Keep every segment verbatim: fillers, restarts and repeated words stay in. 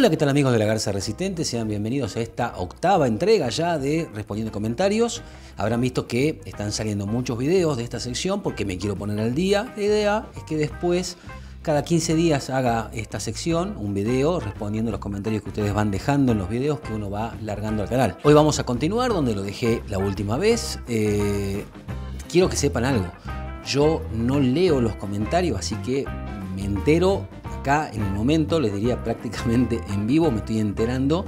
Hola, ¿qué tal amigos de la Garza Resistente? Sean bienvenidos a esta octava entrega ya de Respondiendo Comentarios. Habrán visto que están saliendo muchos videos de esta sección porque me quiero poner al día. La idea es que después, cada quince días, haga esta sección, un video, respondiendo los comentarios que ustedes van dejando en los videos que uno va largando al canal. Hoy vamos a continuar donde lo dejé la última vez. Eh, quiero que sepan algo. Yo no leo los comentarios, así que me entero acá en el momento, les diría prácticamente en vivo, me estoy enterando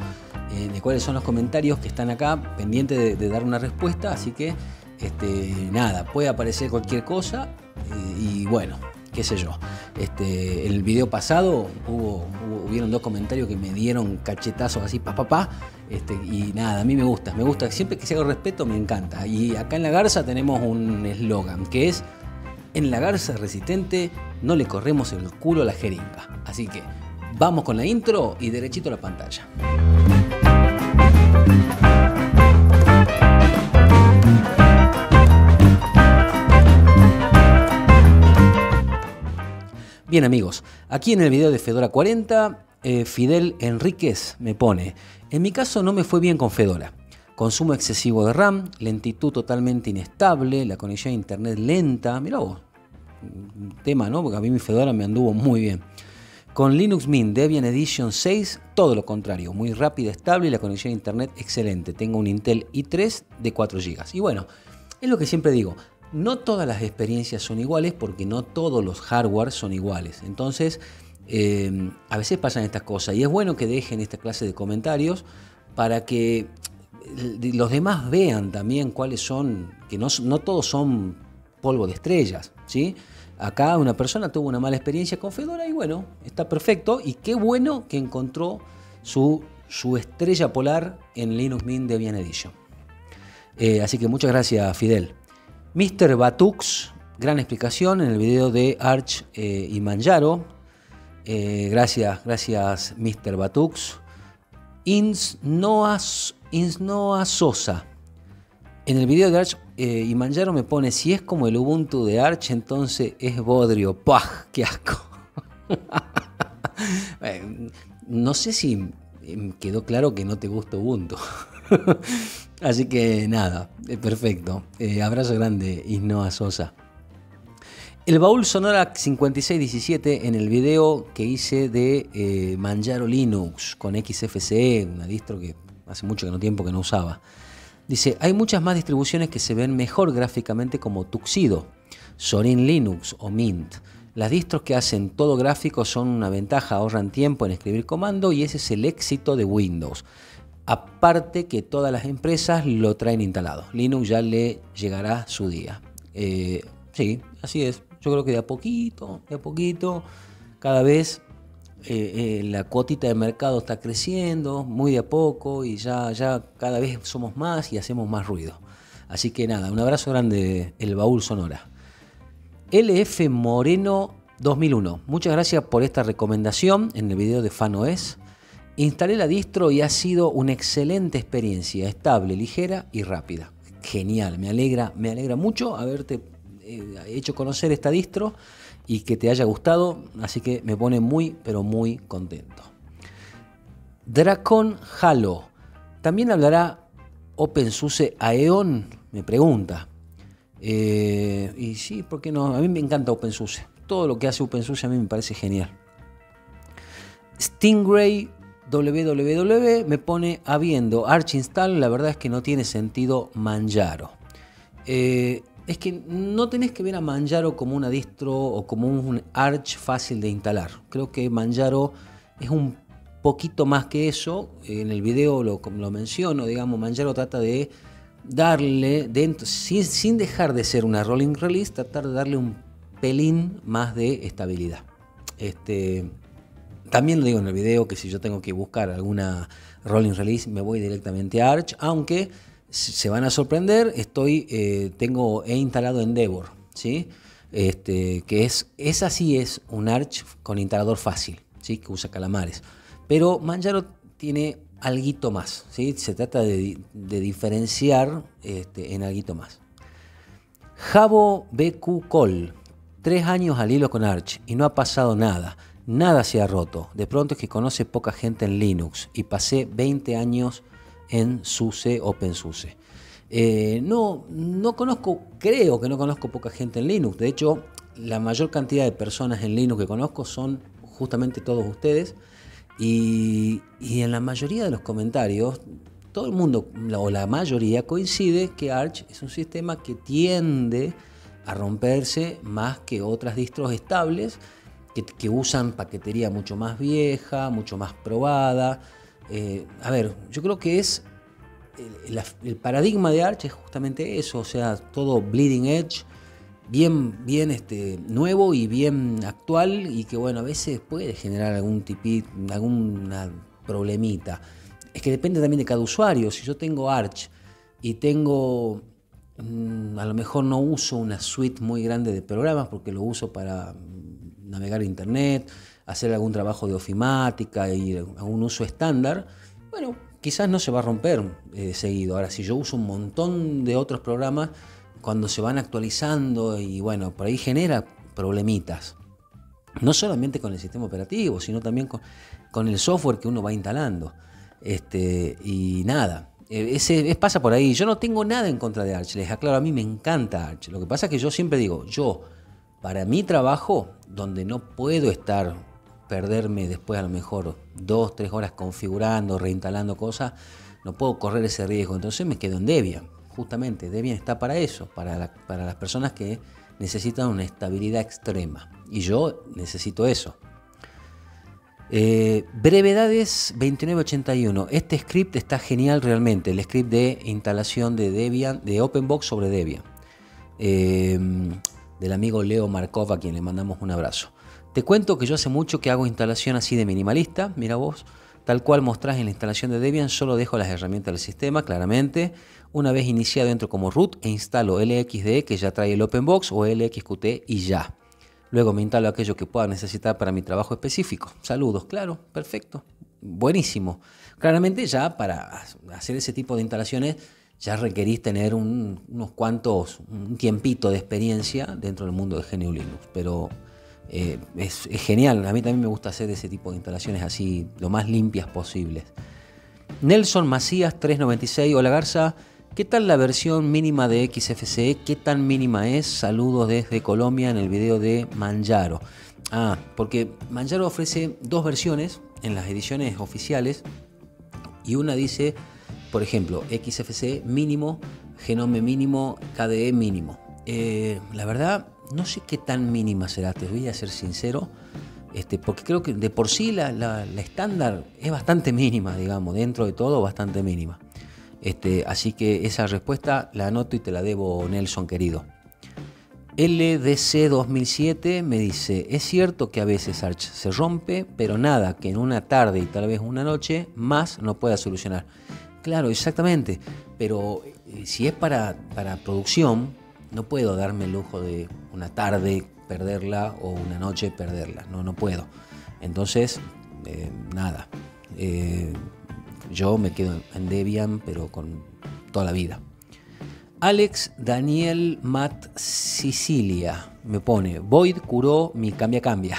eh, de cuáles son los comentarios que están acá pendientes de, de dar una respuesta, así que este, nada, puede aparecer cualquier cosa eh, y bueno, qué sé yo. Este, en el video pasado hubo, hubo, hubieron dos comentarios que me dieron cachetazos así, pa, pa, pa, este, y nada, a mí me gusta, me gusta, siempre que se haga respeto me encanta. Y acá en La Garza tenemos un eslogan que es: en La Garza Resistente no le corremos el culo a la jeringa. Así que vamos con la intro y derechito a la pantalla. Bien amigos, aquí en el video de Fedora cuarenta, eh, Fidel Enríquez me pone: en mi caso no me fue bien con Fedora. Consumo excesivo de RAM, lentitud totalmente inestable, la conexión a internet lenta. Mirá vos, tema, ¿no? Porque a mí mi Fedora me anduvo muy bien. Con Linux Mint Debian Edition seis, todo lo contrario. Muy rápida, estable y la conexión a internet excelente. Tengo un Intel i tres de cuatro gigas. Y bueno, es lo que siempre digo. No todas las experiencias son iguales porque no todos los hardware son iguales. Entonces, eh, a veces pasan estas cosas. Y es bueno que dejen esta clase de comentarios para que los demás vean también cuáles son, que no, no todos son polvo de estrellas, ¿sí? Acá una persona tuvo una mala experiencia con Fedora y bueno, está perfecto. Y qué bueno que encontró su, su estrella polar en Linux Mint Debian Edition. Eh, así que muchas gracias, Fidel. mister Batux, gran explicación en el video de Arch eh, y Manjaro. Eh, gracias, gracias, mister Batux. Ins Noas Insnoa Sosa, en el video de Arch eh, y Manjaro me pone: si es como el Ubuntu de Arch, entonces es bodrio. ¡Pah! ¡Qué asco! No sé si quedó claro que no te gusta Ubuntu. Así que nada, perfecto. Eh, abrazo grande, Insnoa Sosa. El baúl Sonora cincuenta y seis diecisiete, en el video que hice de eh, Manjaro Linux con X F C E, una distro que hace mucho que no tiempo que no usaba. Dice: hay muchas más distribuciones que se ven mejor gráficamente, como Tuxedo, Sorin Linux o Mint. Las distros que hacen todo gráfico son una ventaja, ahorran tiempo en escribir comando y ese es el éxito de Windows. Aparte que todas las empresas lo traen instalado. Linux ya le llegará su día. Eh, sí, así es. Yo creo que de a poquito, de a poquito, cada vez... Eh, eh, la cuotita de mercado está creciendo muy de a poco y ya, ya cada vez somos más y hacemos más ruido. Así que nada, un abrazo grande, el baúl Sonora. L F Moreno dos mil uno, muchas gracias por esta recomendación en el video de FanOS. Instalé la distro y ha sido una excelente experiencia, estable, ligera y rápida. Genial, me alegra, me alegra mucho haberte eh, hecho conocer esta distro y que te haya gustado, así que me pone muy, pero muy contento. Dracon Halo, ¿también hablará OpenSUSE Aeon? Me pregunta. Eh, y sí, ¿por qué no? A mí me encanta OpenSUSE. Todo lo que hace OpenSUSE a mí me parece genial. Stingray www me pone: habiendo Archinstall, la verdad es que no tiene sentido Manjaro. Eh, Es que no tenés que ver a Manjaro como una distro o como un Arch fácil de instalar. Creo que Manjaro es un poquito más que eso. En el video lo, lo menciono, digamos, Manjaro trata de darle, dentro, sin, sin dejar de ser una rolling release, tratar de darle un pelín más de estabilidad. Este, también lo digo en el video que si yo tengo que buscar alguna rolling release me voy directamente a Arch, aunque... se van a sorprender, estoy, eh, tengo, he instalado Endeavor, ¿sí? Este, que es, esa sí es un Arch con instalador fácil, ¿sí? Que usa Calamares. Pero Manjaro tiene alguito más, ¿sí? Se trata de, de diferenciar este, en alguito más. Javo B Q Col, tres años al hilo con Arch y no ha pasado nada. nada se ha roto. De pronto es que conoce poca gente en Linux y pasé veinte años en SUSE, OpenSUSE. Eh, no, no conozco, creo que no conozco poca gente en Linux. De hecho, la mayor cantidad de personas en Linux que conozco son justamente todos ustedes. Y, y en la mayoría de los comentarios, todo el mundo, o la mayoría, coincide que Arch es un sistema que tiende a romperse más que otras distros estables que, que usan paquetería mucho más vieja, mucho más probada. Eh, a ver, yo creo que es el, la, el paradigma de Arch es justamente eso, o sea, todo bleeding edge, bien, bien este, nuevo y bien actual, y que bueno, a veces puede generar algún tipito, alguna problemita. Es que depende también de cada usuario. Si yo tengo Arch y tengo, a lo mejor no uso una suite muy grande de programas porque lo uso para navegar internet, hacer algún trabajo de ofimática y algún uso estándar, bueno, quizás no se va a romper eh, seguido. Ahora, si yo uso un montón de otros programas, cuando se van actualizando y bueno, por ahí genera problemitas. No solamente con el sistema operativo, sino también con, con el software que uno va instalando. Este, y nada, ese, es, pasa por ahí. Yo no tengo nada en contra de Arch, les aclaro, a mí me encanta Arch. Lo que pasa es que yo siempre digo, yo, para mi trabajo, donde no puedo estar, perderme después a lo mejor dos, tres horas configurando, reinstalando cosas, no puedo correr ese riesgo. Entonces me quedo en Debian. Justamente, Debian está para eso, para, la, para las personas que necesitan una estabilidad extrema. Y yo necesito eso. Eh, brevedades veintinueve ochenta y uno. Este script está genial realmente. El script de instalación de Debian, de Openbox sobre Debian. Eh, del amigo Leo Markov, a quien le mandamos un abrazo. Te cuento que yo hace mucho que hago instalación así de minimalista. Mira vos, tal cual mostrás en la instalación de Debian, solo dejo las herramientas del sistema, claramente. Una vez iniciado, entro como root e instalo L X D E, que ya trae el Openbox, o L X Q T, y ya. Luego me instalo aquello que pueda necesitar para mi trabajo específico. Saludos, claro, perfecto, buenísimo. Claramente ya para hacer ese tipo de instalaciones ya requerís tener un, unos cuantos, un tiempito de experiencia dentro del mundo de G N U Linux. Pero eh, es, es genial, a mí también me gusta hacer ese tipo de instalaciones así, lo más limpias posibles. Nelson Macías tres noventa y seis, hola Garza. ¿Qué tal la versión mínima de X F C E? ¿Qué tan mínima es? Saludos desde Colombia en el video de Manjaro. Ah, porque Manjaro ofrece dos versiones en las ediciones oficiales y una dice, por ejemplo, X F C E mínimo, GNOME mínimo, K D E mínimo. Eh, la verdad, no sé qué tan mínima será, te voy a ser sincero, este, porque creo que de por sí la, la, la estándar es bastante mínima, digamos, dentro de todo bastante mínima. Este, así que esa respuesta la anoto y te la debo, Nelson, querido. L D C dos mil siete me dice, es cierto que a veces Arch se rompe, pero nada, que en una tarde y tal vez una noche más no pueda solucionar. Claro, exactamente, pero si es para, para producción, no puedo darme el lujo de una tarde perderla o una noche perderla, no, no puedo. Entonces, eh, nada. Eh, Yo me quedo en Debian, pero con toda la vida. Alex Daniel Matt Sicilia me pone, Void curó mi cambia cambia.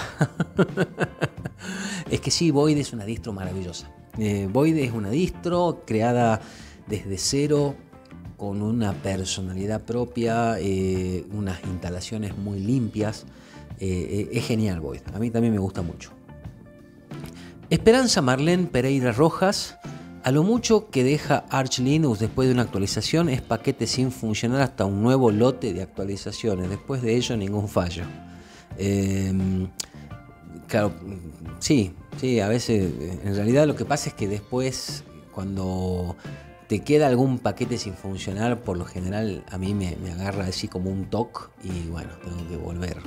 Es que sí, Void es una distro maravillosa. Eh, Void es una distro creada desde cero, con una personalidad propia, eh, unas instalaciones muy limpias. Eh, es genial Void, a mí también me gusta mucho. Esperanza Marlene Pereira Rojas, a lo mucho que deja Arch Linux después de una actualización es paquete sin funcionar hasta un nuevo lote de actualizaciones. Después de ello, ningún fallo. Eh, claro, sí, sí, a veces. En realidad, lo que pasa es que después, cuando te queda algún paquete sin funcionar, por lo general a mí me, me agarra así como un toque y bueno, tengo que volver.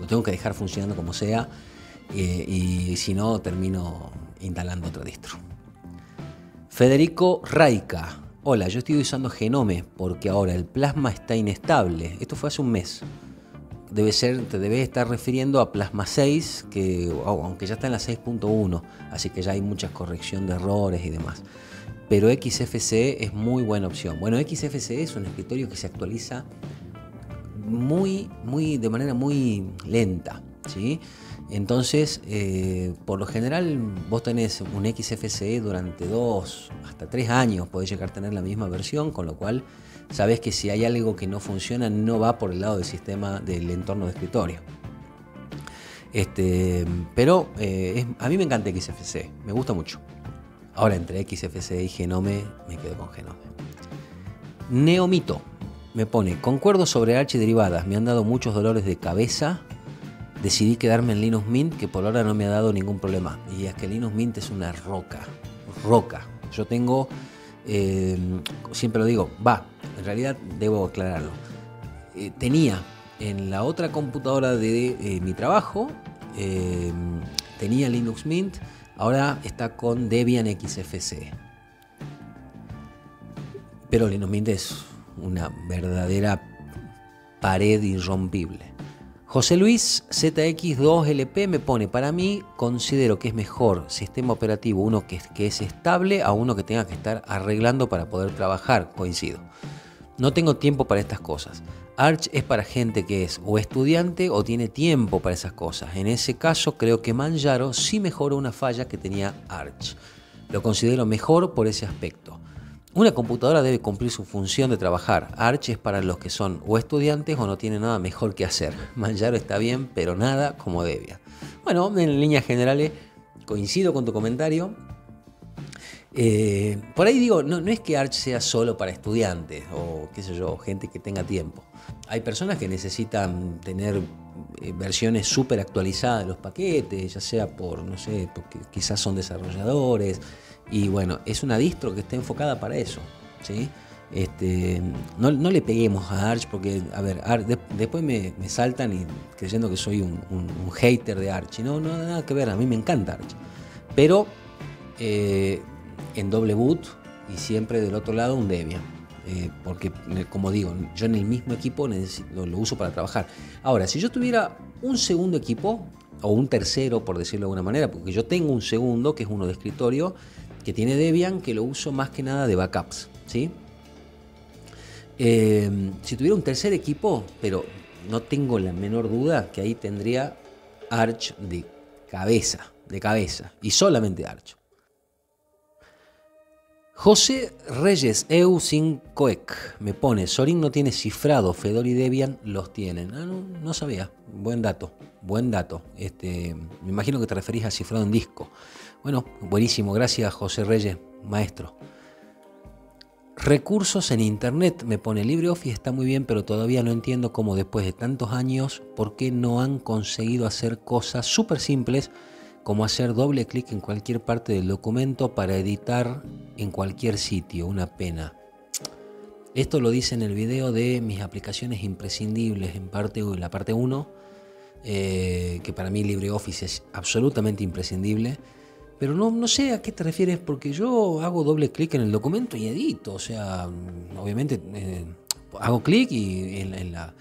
Lo tengo que dejar funcionando como sea. Y, y si no, termino instalando otra distro. Federico Raica, hola, yo estoy usando GNOME porque ahora el Plasma está inestable. Esto fue hace un mes. Debe ser, te debes estar refiriendo a Plasma seis, que oh, aunque ya está en la seis punto uno, así que ya hay mucha corrección de errores y demás. Pero X F C E es muy buena opción. Bueno, X F C E es un escritorio que se actualiza muy, muy, de manera muy lenta, ¿sí? Entonces, eh, por lo general, vos tenés un X F C E durante dos hasta tres años, podés llegar a tener la misma versión, con lo cual sabés que si hay algo que no funciona, no va por el lado del sistema del entorno de escritorio. Este, pero eh, es, a mí me encanta X F C E, me gusta mucho. Ahora, entre X F C E y GNOME, me quedo con GNOME. Neomito me pone: concuerdo sobre Arch y derivadas, me han dado muchos dolores de cabeza. Decidí quedarme en Linux Mint, que por ahora no me ha dado ningún problema. Y es que Linux Mint es una roca, roca. Yo tengo, eh, siempre lo digo, va, en realidad debo aclararlo. Eh, tenía en la otra computadora de eh, mi trabajo, eh, tenía Linux Mint, ahora está con Debian X F C E. Pero Linux Mint es una verdadera pared irrompible. José Luis Z X dos L P me pone: para mí considero que es mejor sistema operativo uno que, que es estable a uno que tenga que estar arreglando para poder trabajar. Coincido. No tengo tiempo para estas cosas. Arch es para gente que es o estudiante o tiene tiempo para esas cosas. En ese caso creo que Manjaro sí mejoró una falla que tenía Arch. Lo considero mejor por ese aspecto. Una computadora debe cumplir su función de trabajar. Arch es para los que son o estudiantes o no tienen nada mejor que hacer. Manjaro está bien, pero nada como Debian. Bueno, en líneas generales coincido con tu comentario. Eh, por ahí digo, no, no es que Arch sea solo para estudiantes o qué sé yo, gente que tenga tiempo. Hay personas que necesitan tener eh, versiones súper actualizadas de los paquetes, ya sea por, no sé, porque quizás son desarrolladores. Y bueno, es una distro que está enfocada para eso, ¿sí? Este, no, no le peguemos a Arch porque, a ver, Arch, de, después me, me saltan y creyendo que soy un, un, un hater de Arch. No, no, nada que ver, a mí me encanta Arch. Pero eh, en doble boot y siempre del otro lado un Debian. Eh, porque, como digo, yo en el mismo equipo necesito, lo, lo uso para trabajar. Ahora, si yo tuviera un segundo equipo, o un tercero, por decirlo de alguna manera, porque yo tengo un segundo, que es uno de escritorio, que tiene Debian, que lo uso más que nada de backups, ¿sí? Eh, si tuviera un tercer equipo, pero no tengo la menor duda que ahí tendría Arch de cabeza, de cabeza, y solamente Arch. José Reyes E U cinco E C me pone: Sorin no tiene cifrado, Fedora y Debian los tienen. Ah, no, no sabía. Buen dato, buen dato. Este, me imagino que te referís a cifrado en disco. Bueno, buenísimo. Gracias, José Reyes, maestro. Recursos en internet me pone: LibreOffice está muy bien, pero todavía no entiendo cómo después de tantos años, por qué no han conseguido hacer cosas súper simples, como hacer doble clic en cualquier parte del documento para editar en cualquier sitio. Una pena. Esto lo dice en el video de mis aplicaciones imprescindibles, en parte, la parte uno, eh, que para mí LibreOffice es absolutamente imprescindible. Pero no, no sé a qué te refieres, porque yo hago doble clic en el documento y edito. O sea, obviamente eh, hago clic y en, en la,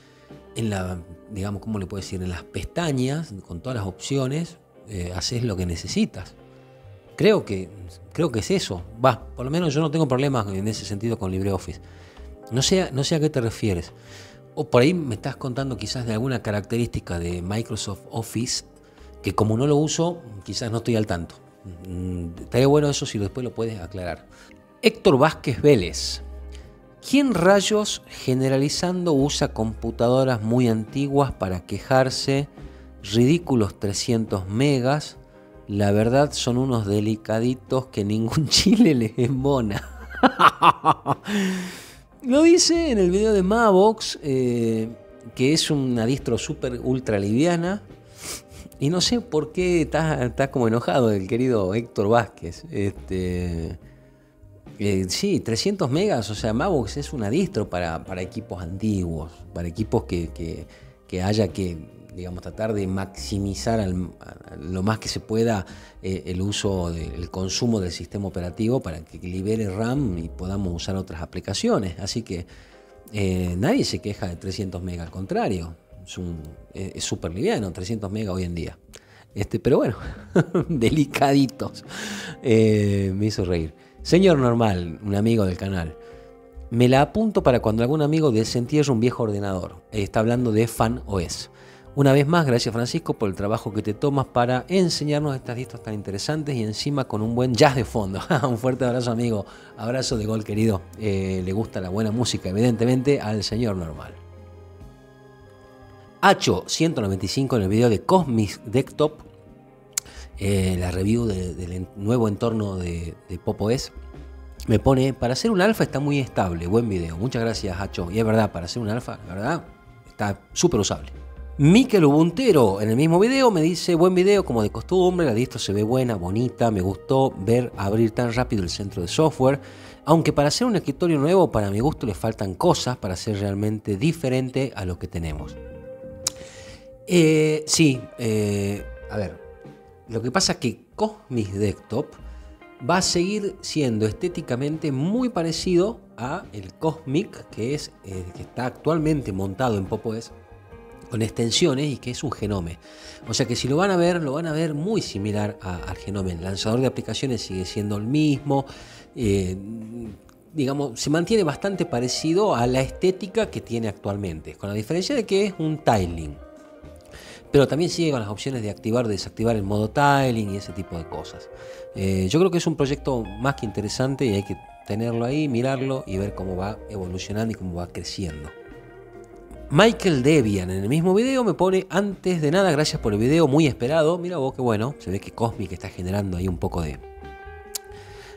en la, digamos, ¿cómo le puedo decir? En las pestañas, con todas las opciones, Eh, haces lo que necesitas. Creo que, creo que es eso. Va, por lo menos yo no tengo problemas en ese sentido con LibreOffice. No sé, no sé a qué te refieres. O por ahí me estás contando quizás de alguna característica de Microsoft Office que, como no lo uso, quizás no estoy al tanto. Mm, estaría bueno eso si después lo puedes aclarar. Héctor Vázquez Vélez: ¿quién rayos generalizando usa computadoras muy antiguas para quejarse? Ridículos trescientos megas, la verdad son unos delicaditos que ningún chile les embona. Lo dice en el video de Mavox, eh, que es una distro super ultra liviana, y no sé por qué está, está como enojado el querido Héctor Vázquez. Este, eh, sí, trescientos megas, o sea, Mavox es una distro para, para equipos antiguos, para equipos que, que, que haya que, digamos, tratar de maximizar al, lo más que se pueda eh, el uso, de, el consumo del sistema operativo para que libere RAM y podamos usar otras aplicaciones. Así que eh, nadie se queja de trescientos megas, al contrario, es súper liviano, trescientos megas hoy en día. Este, pero bueno, delicaditos. Eh, me hizo reír. Señor Normal, un amigo del canal: me la apunto para cuando algún amigo desentierre un viejo ordenador. Eh, está hablando de FanOS. Una vez más, gracias Francisco por el trabajo que te tomas para enseñarnos estas distros tan interesantes y encima con un buen jazz de fondo. Un fuerte abrazo, amigo. Abrazo de gol, querido. Eh, le gusta la buena música, evidentemente, al señor normal. Hacho ciento noventa y cinco en el video de Cosmic Desktop, eh, la review de, del nuevo entorno de, de Pop!_OS. Me pone, para ser un alfa está muy estable, buen video. Muchas gracias, Hacho. Y es verdad, para ser un alfa, la verdad, está súper usable. Miquel Ubuntero en el mismo video me dice, buen video como de costumbre, la distro se ve buena, bonita, me gustó ver abrir tan rápido el centro de software, aunque para hacer un escritorio nuevo para mi gusto le faltan cosas para ser realmente diferente a lo que tenemos. Eh, sí, eh, a ver, lo que pasa es que Cosmic Desktop va a seguir siendo estéticamente muy parecido a el Cosmic que, es, eh, que está actualmente montado en Pop!_OS, con extensiones y que es un Genome. O sea que si lo van a ver, lo van a ver muy similar a, al Genome. El lanzador de aplicaciones sigue siendo el mismo. Eh, digamos, se mantiene bastante parecido a la estética que tiene actualmente, con la diferencia de que es un tiling. Pero también sigue con las opciones de activar, desactivar el modo tiling y ese tipo de cosas. Eh, yo creo que es un proyecto más que interesante y hay que tenerlo ahí, mirarlo y ver cómo va evolucionando y cómo va creciendo. Michael Debian en el mismo video me pone, antes de nada, gracias por el video, muy esperado. Mira vos, qué bueno, se ve que Cosmic está generando ahí un poco de,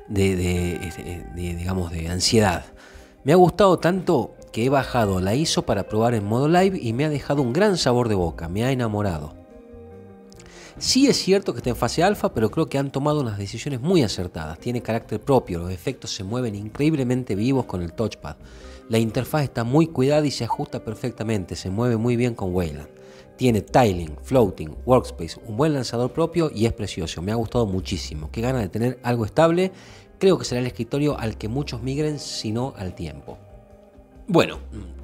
de, de, de, de, digamos, de ansiedad. Me ha gustado tanto que he bajado la I S O para probar en modo live y me ha dejado un gran sabor de boca, me ha enamorado. Sí es cierto que está en fase alfa, pero creo que han tomado unas decisiones muy acertadas. Tiene carácter propio, los efectos se mueven increíblemente vivos con el touchpad. La interfaz está muy cuidada y se ajusta perfectamente, se mueve muy bien con Wayland. Tiene tiling, floating, workspace, un buen lanzador propio y es precioso. Me ha gustado muchísimo. Qué gana de tener algo estable. Creo que será el escritorio al que muchos migren, si no al tiempo. Bueno,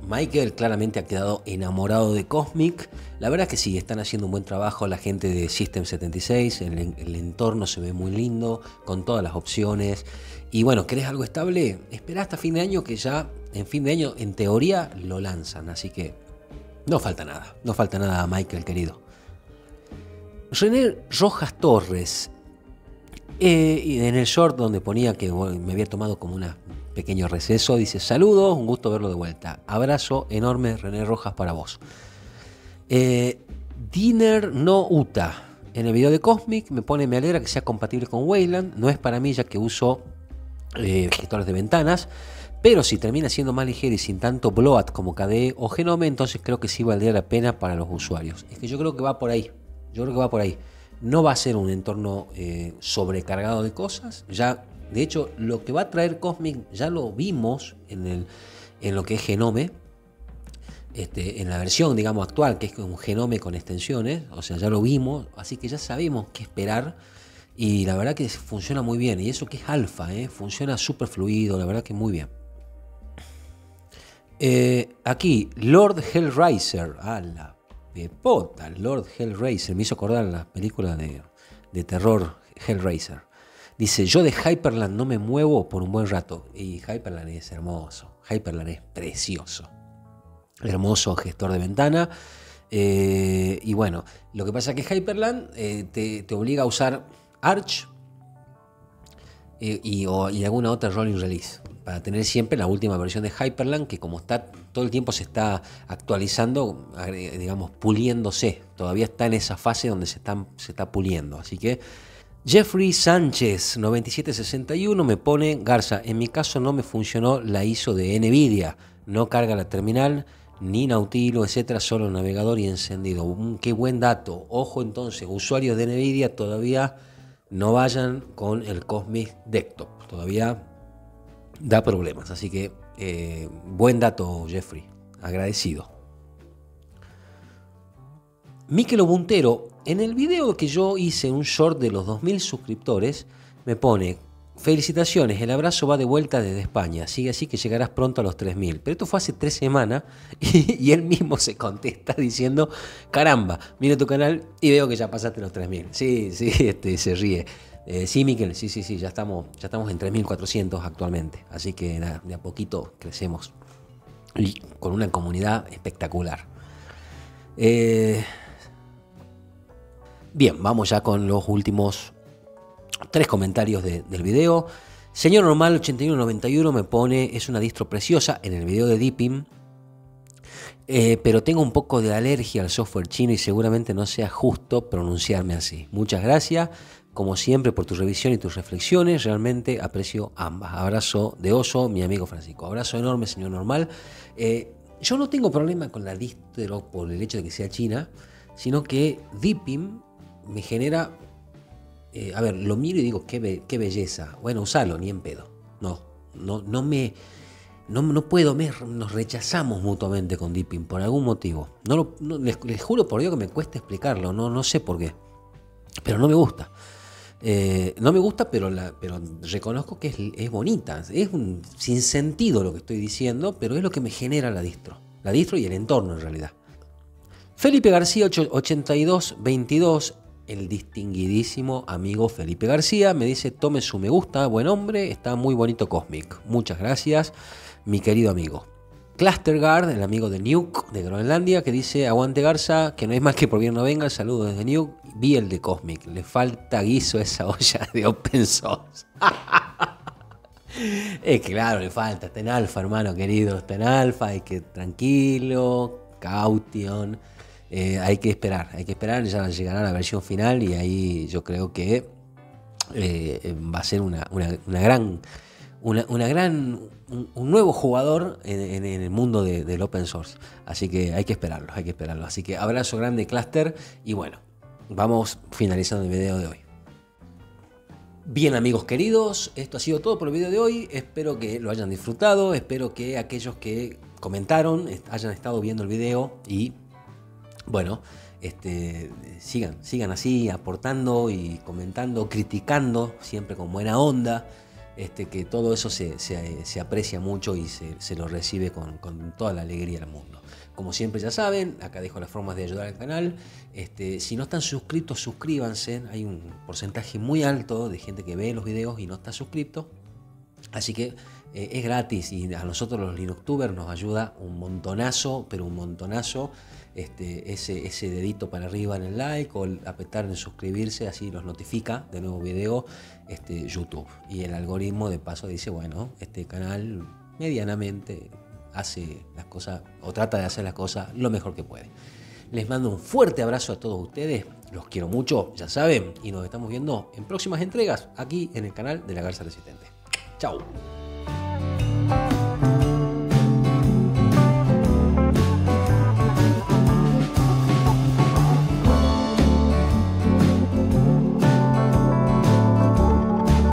Michael claramente ha quedado enamorado de Cosmic. La verdad es que sí, están haciendo un buen trabajo la gente de System setenta y seis. El, el entorno se ve muy lindo, con todas las opciones. Y bueno, ¿querés algo estable? Espera hasta fin de año, que ya en fin de año, en teoría, lo lanzan. Así que no falta nada. No falta nada, Michael, querido. René Rojas Torres. Eh, en el short donde ponía que bueno, me había tomado como una... pequeño receso, dice, saludos, un gusto verlo de vuelta, abrazo enorme René Rojas para vos. eh, Diner no Uta en el video de Cosmic me pone, me alegra que sea compatible con Wayland, no es para mí ya que uso eh, gestores de ventanas, pero si termina siendo más ligero y sin tanto bloat como K D E o Genome, entonces creo que sí valdría la pena para los usuarios. Es que yo creo que va por ahí, yo creo que va por ahí. No va a ser un entorno eh, sobrecargado de cosas. Ya de hecho, lo que va a traer Cosmic ya lo vimos en, el, en lo que es Genome, este, en la versión, digamos, actual, que es un Genome con extensiones, o sea, ya lo vimos, así que ya sabemos qué esperar y la verdad que funciona muy bien, y eso que es alfa, ¿eh? Funciona súper fluido, la verdad que muy bien. Eh, aquí, Lord Hellraiser, a la pepota, Lord Hellraiser, me hizo acordar la película de, de terror Hellraiser. Dice, yo de Hyperland no me muevo por un buen rato. Y Hyperland es hermoso. Hyperland es precioso. Hermoso gestor de ventana. Eh, y bueno, lo que pasa es que Hyperland eh, te, te obliga a usar Arch eh, y, o, y alguna otra rolling release. Para tener siempre la última versión de Hyperland, que como está todo el tiempo se está actualizando, digamos, puliéndose. Todavía está en esa fase donde se, están, se está puliendo. Así que... Jeffrey Sánchez noventa y siete sesenta y uno me pone, Garza, en mi caso no me funcionó la I S O de NVIDIA, no carga la terminal, ni Nautilo, etcétera, solo el navegador y encendido. Mm, qué buen dato, ojo entonces, usuarios de NVIDIA todavía no vayan con el Cosmic Desktop, todavía da problemas, así que eh, buen dato Jeffrey, agradecido. Miquel Obuntero, en el video que yo hice un short de los dos mil suscriptores, me pone, felicitaciones, el abrazo va de vuelta desde España, sigue así que llegarás pronto a los tres mil. Pero esto fue hace tres semanas y, y él mismo se contesta diciendo, caramba, miro tu canal y veo que ya pasaste los tres mil. Sí, sí, este, se ríe. Eh, sí, Miquel, sí, sí, sí, ya estamos, ya estamos en tres mil cuatrocientos actualmente, así que nada, de a poquito crecemos y con una comunidad espectacular. Eh... Bien, vamos ya con los últimos tres comentarios de, del video. Señor Normal ochenta y uno noventa y uno me pone, es una distro preciosa en el video de Deepin, eh, pero tengo un poco de alergia al software chino y seguramente no sea justo pronunciarme así. Muchas gracias, como siempre, por tu revisión y tus reflexiones. Realmente aprecio ambas. Abrazo de oso, mi amigo Francisco. Abrazo enorme, señor Normal. Eh, yo no tengo problema con la distro por el hecho de que sea china, sino que Deepin me genera... Eh, a ver, lo miro y digo, qué, be qué belleza. Bueno, usalo, ni en pedo. No, no, no me... No, no puedo, me, nos rechazamos mutuamente con Deepin por algún motivo. No lo, no, les, les juro por Dios que me cuesta explicarlo, no, no sé por qué. Pero no me gusta. Eh, no me gusta, pero, la, pero reconozco que es, es bonita. Es un sinsentido lo que estoy diciendo, pero es lo que me genera la distro. La distro y el entorno, en realidad. Felipe García ochenta y dos veintidós, el distinguidísimo amigo Felipe García, me dice: tome su me gusta, buen hombre, está muy bonito Cosmic. Muchas gracias, mi querido amigo. Clusterguard, el amigo de Nuke de Groenlandia, que dice: aguante Garza, que no es más que por bien no venga, saludos desde Nuke. Vi el de Cosmic, le falta guiso a esa olla de OpenSUSE. Es que claro, le falta, está en alfa, hermano querido, está en alfa, hay que tranquilo, caution. Eh, hay que esperar, hay que esperar, ya llegará la versión final y ahí yo creo que eh, va a ser una, una, una gran, una, una gran un, un nuevo jugador en, en, en el mundo de, del open source. Así que hay que esperarlo, hay que esperarlo. Así que abrazo grande, Cluster, y bueno, vamos finalizando el video de hoy. Bien, amigos queridos, esto ha sido todo por el video de hoy. Espero que lo hayan disfrutado, espero que aquellos que comentaron hayan estado viendo el video y... Bueno, este, sigan, sigan así, aportando y comentando, criticando, siempre con buena onda, este, que todo eso se, se, se aprecia mucho y se, se lo recibe con, con toda la alegría del mundo. Como siempre ya saben, acá dejo las formas de ayudar al canal. Este, si no están suscritos, suscríbanse. Hay un porcentaje muy alto de gente que ve los videos y no está suscrito. Así que eh, es gratis y a nosotros los Linuxtubers nos ayuda un montonazo, pero un montonazo. Este, ese, ese dedito para arriba en el like o el apretar en suscribirse, así los notifica de nuevo video este, YouTube. Y el algoritmo de paso dice, bueno, este canal medianamente hace las cosas o trata de hacer las cosas lo mejor que puede. Les mando un fuerte abrazo a todos ustedes, los quiero mucho, ya saben, y nos estamos viendo en próximas entregas aquí en el canal de La Garza Resistente. Chao.